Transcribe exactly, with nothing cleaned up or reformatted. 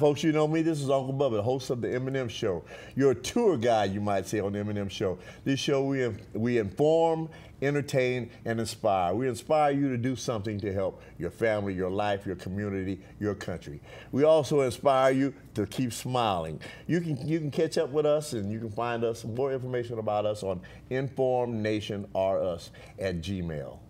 Folks, you know me. This is Uncle Bubba, the host of the M and M Show. You're a tour guide, you might say, on the M and M Show. This show, we, we inform, entertain, and inspire. We inspire you to do something to help your family, your life, your community, your country. We also inspire you to keep smiling. You can, you can catch up with us, and you can find us more information about us on InformNationRus at Gmail.